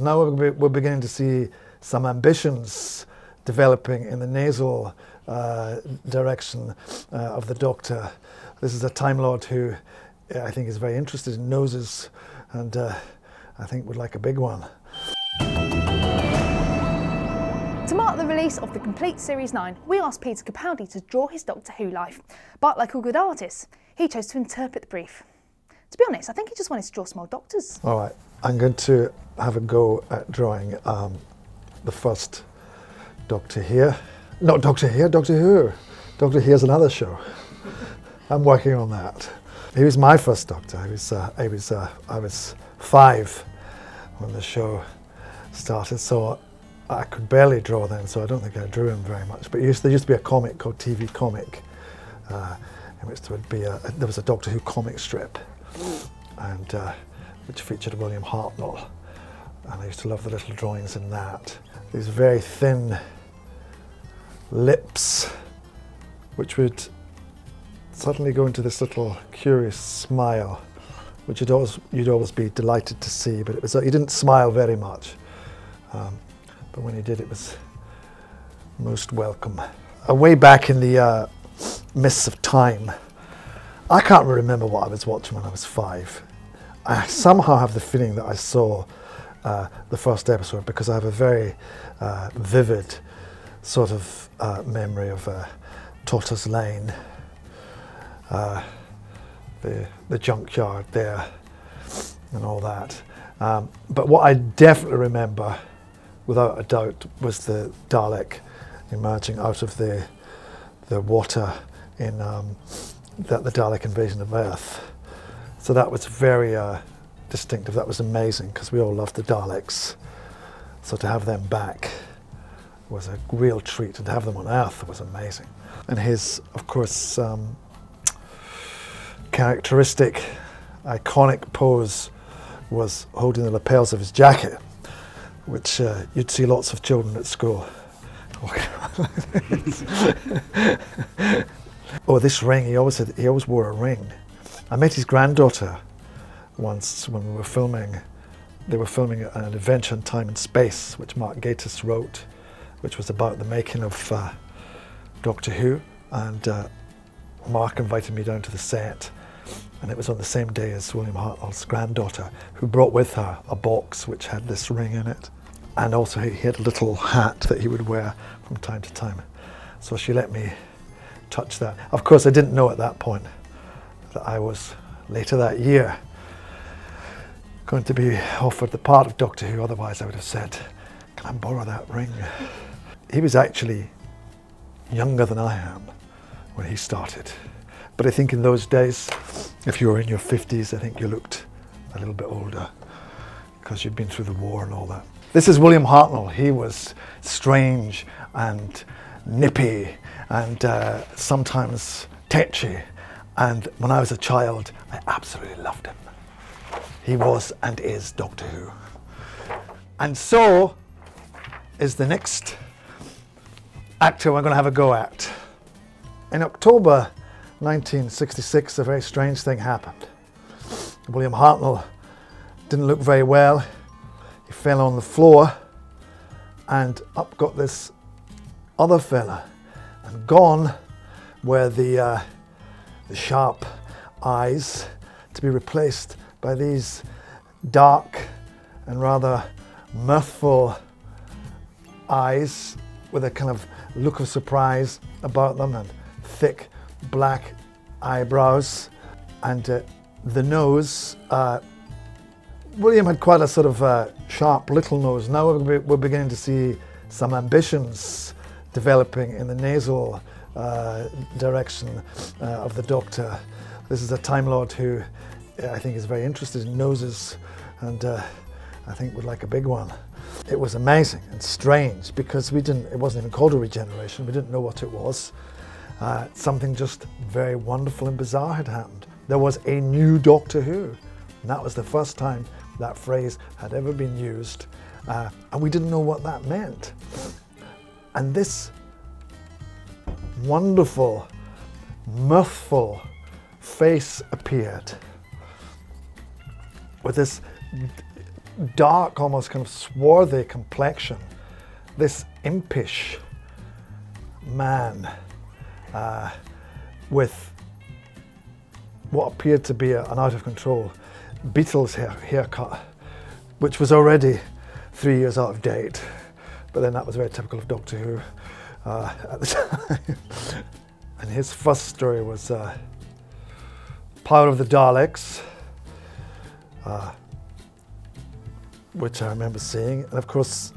Now we're beginning to see some ambitions developing in the nasal direction of the Doctor. This is a Time Lord who I think is very interested in noses, and I think would like a big one. To mark the release of the complete Series 9, we asked Peter Capaldi to draw his Doctor Who life, but like all good artists, he chose to interpret the brief. To be honest, I think he just wanted to draw small doctors. All right, I'm going to have a go at drawing the first Doctor here. Not Doctor here, Doctor Who. Doctor Here's another show. I'm working on that. He was my first Doctor. I was 5 when the show started, so I could barely draw then, so I don't think I drew him very much. But there used to be a comic called TV Comic, in which there would be there was a Doctor Who comic strip, and which featured William Hartnell. And I used to love the little drawings in that. These very thin lips, which would suddenly go into this little curious smile, which you'd always be delighted to see, but it was, he didn't smile very much. But when he did, it was most welcome. Way back in the mists of time, I can't remember what I was watching when I was 5. I somehow have the feeling that I saw the first episode, because I have a very vivid sort of memory of Totters Lane, the junkyard there and all that. But what I definitely remember, without a doubt, was the Dalek emerging out of the water in the Dalek invasion of Earth. So that was very distinctive. That was amazing, because we all loved the Daleks. So to have them back was a real treat, and to have them on Earth was amazing. And his, of course, characteristic, iconic pose was holding the lapels of his jacket, which you'd see lots of children at school. Oh, this ring, he always wore a ring. I met his granddaughter once when we were filming. They were filming An Adventure in Time and Space, which Mark Gatiss wrote, which was about the making of Doctor Who. And Mark invited me down to the set, and it was on the same day as William Hartnell's granddaughter, who brought with her a box which had this ring in it. And also he had a little hat that he would wear from time to time. So she let me touch that. Of course, I didn't know at that point that I was, later that year, going to be offered the part of Doctor Who. Otherwise I would have said, "Can I borrow that ring?" He was actually younger than I am when he started. But I think in those days, if you were in your 50s, I think you looked a little bit older, because you'd been through the war and all that. This is William Hartnell. He was strange and nippy and sometimes tetchy. And when I was a child, I absolutely loved him. He was and is Doctor Who. And so is the next actor we're going to have a go at. In October 1966, a very strange thing happened. William Hartnell didn't look very well. He fell on the floor, and up got this other fella, and gone were the sharp eyes, to be replaced by these dark and rather mirthful eyes with a kind of look of surprise about them, and thick black eyebrows, and the nose. William had quite a sort of sharp little nose. Now we're beginning to see some ambitions developing in the nasal direction of the Doctor. This is a Time Lord who I think is very interested in noses, and I think would like a big one. It was amazing and strange, because it wasn't even called a regeneration. We didn't know what it was. Something just very wonderful and bizarre had happened. There was a new Doctor Who, and that was the first time that phrase had ever been used, and we didn't know what that meant. And this wonderful, mirthful face appeared with this dark, almost kind of swarthy complexion, this impish man with what appeared to be an out-of-control Beatles haircut, which was already 3 years out of date, but then that was very typical of Doctor Who at the time. And his first story was Power of the Daleks, which I remember seeing, and of course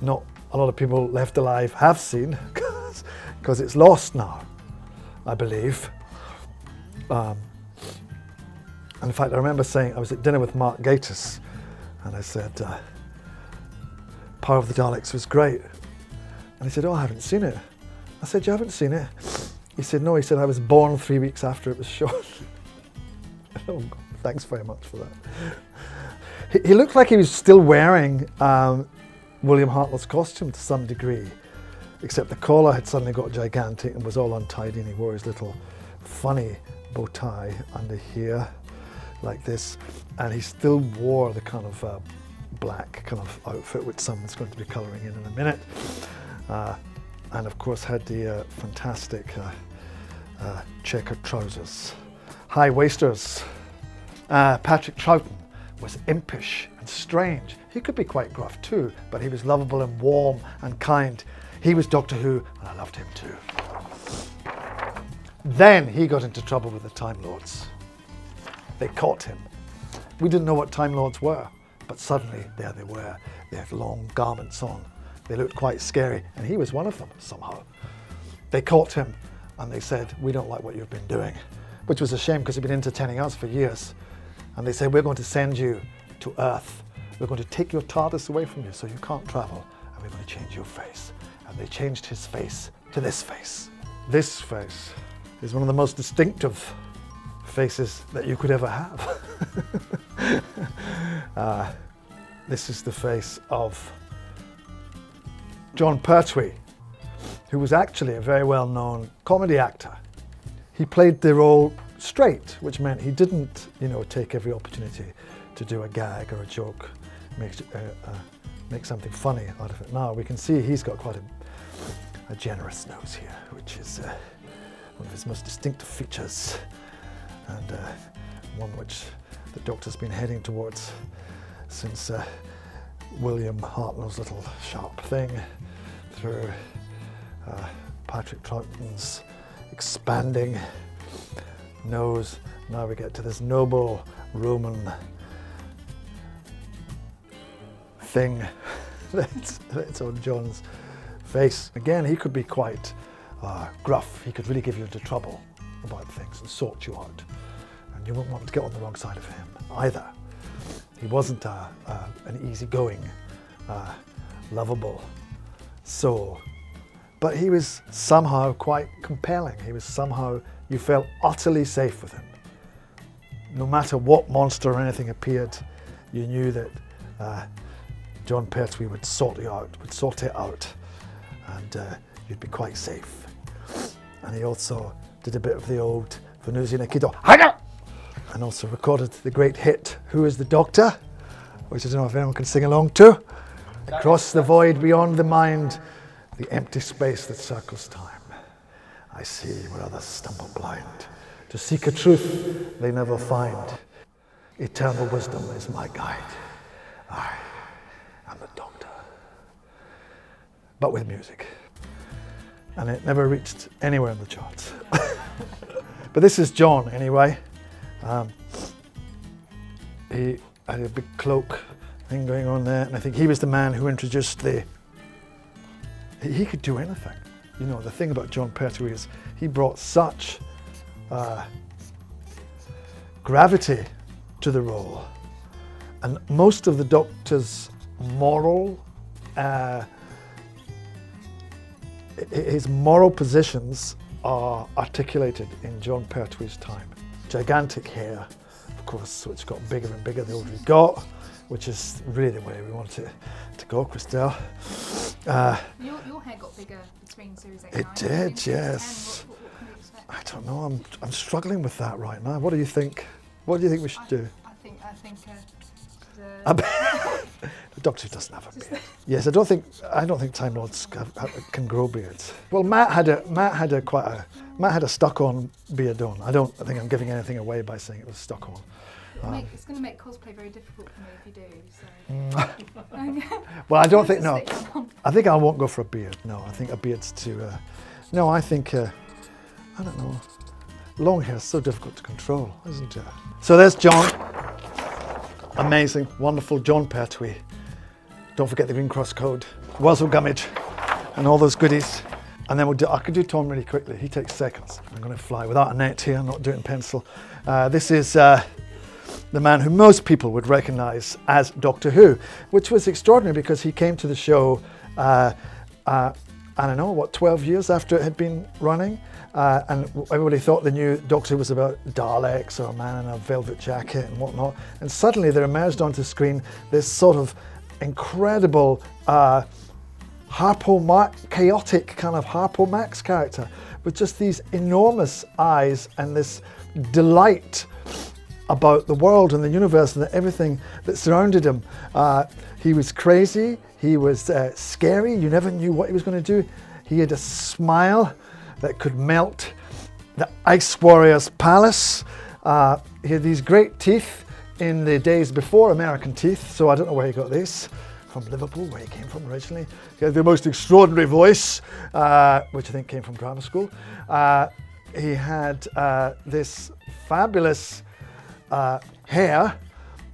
not a lot of people left alive have seen, because it's lost now, I believe. And in fact, I remember saying, I was at dinner with Mark Gatiss, and I said, Power of the Daleks was great. And he said, oh, I haven't seen it. I said, you haven't seen it? He said, no, he said, I was born 3 weeks after it was shot. Oh, God, thanks very much for that. He looked like he was still wearing William Hartnell's costume to some degree, except the collar had suddenly got gigantic and was all untidy, and he wore his little funny bow tie under here, like this, and he still wore the kind of black kind of outfit, which someone's going to be colouring in a minute, and of course had the fantastic checkered trousers, high waisters. Patrick Troughton was impish and strange. He could be quite gruff too, but he was lovable and warm and kind. He was Doctor Who, and I loved him too. Then he got into trouble with the Time Lords. They caught him. We didn't know what Time Lords were, but suddenly there they were. They had long garments on. They looked quite scary, and he was one of them somehow. They caught him, and they said, we don't like what you've been doing, which was a shame because he'd been entertaining us for years. And they said, we're going to send you to Earth. We're going to take your TARDIS away from you so you can't travel, and we're going to change your face. And they changed his face to this face. This face is one of the most distinctive faces that you could ever have. This is the face of John Pertwee, who was actually a very well-known comedy actor. He played the role straight, which meant he didn't, you know, take every opportunity to do a gag or a joke, make something funny out of it. Now we can see he's got quite a generous nose here, which is one of his most distinctive features, and one which the Doctor's been heading towards since William Hartnell's little sharp thing, through Patrick Troughton's expanding nose. Now we get to this noble Roman thing that's on John's face. Again, he could be quite gruff. He could really give you into trouble about things and sort you out. And you wouldn't want to get on the wrong side of him either. He wasn't an easygoing, lovable soul, but he was somehow quite compelling. He was somehow, you felt utterly safe with him. No matter what monster or anything appeared, you knew that John Pertwee would sort you out, would sort it out, and you'd be quite safe. And he also did a bit of the old Venusian Aikido, and also recorded the great hit, Who is the Doctor?, which I don't know if anyone can sing along to. Across the void beyond the mind, the empty space that circles time, I see where others stumble blind, to seek a truth they never find. Eternal wisdom is my guide. I am the Doctor. But with music. And it never reached anywhere in the charts. But this is John anyway. He had a big cloak thing going on there, and I think he was the man who introduced the... He could do anything. You know, the thing about John Pertwee is he brought such gravity to the role, and most of the Doctor's moral, his moral positions are articulated in John Pertwee's time. Gigantic hair, of course, which got bigger and bigger the older we got, which is really the way we want it to go, Christelle. Your hair got bigger between series 8 and 9. It did, yes. What can we expect? I don't know. I'm struggling with that right now. What do you think? What do you think we should do? I think A beard. The Doctor doesn't have a beard. Yes, I don't think Time Lords can grow beards. Well, Matt had a stuck-on beard on. I don't think I'm giving anything away by saying it was stuck-on. It's going to make cosplay very difficult for me if you do. So. Well, I don't think, no. I think I won't go for a beard. No, I think a beard's too... no, I think, I don't know. Long hair's so difficult to control, isn't it? So there's John. Amazing, wonderful John Pertwee. Don't forget the Green Cross Code, Wurzel Gummidge, and all those goodies. And then I could do Tom really quickly. He takes seconds. I'm going to fly without a net here, not doing pencil. This is... the man who most people would recognize as Doctor Who, which was extraordinary because he came to the show, I don't know, what, 12 years after it had been running? And everybody thought the new Doctor was about Daleks or a man in a velvet jacket and whatnot. And suddenly there emerged onto screen this sort of incredible Harpo Marx, chaotic kind of Harpo Marx character with just these enormous eyes and this delight about the world and the universe and everything that surrounded him. He was crazy, he was scary, you never knew what he was going to do. He had a smile that could melt the Ice Warrior's palace. He had these great teeth in the days before American teeth, so I don't know where he got this. From Liverpool, where he came from originally. He had the most extraordinary voice, which I think came from drama school. He had this fabulous hair,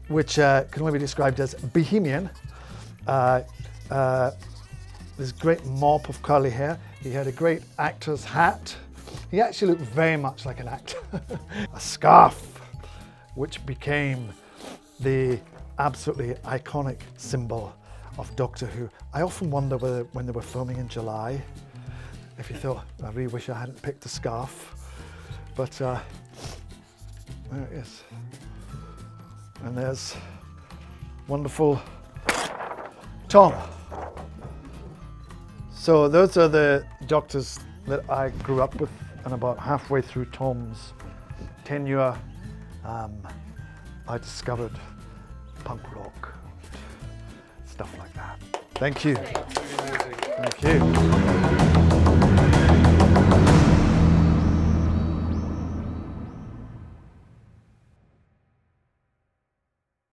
which can only be described as bohemian. This great mop of curly hair. He had a great actor's hat. He actually looked very much like an actor. A scarf, which became the absolutely iconic symbol of Doctor Who. I often wonder whether when they were filming in July, if you thought, I really wish I hadn't picked a scarf, but there it is. And there's wonderful Tom. So those are the Doctors that I grew up with, and about halfway through Tom's tenure, I discovered punk rock, stuff like that. Thank you. Thank you.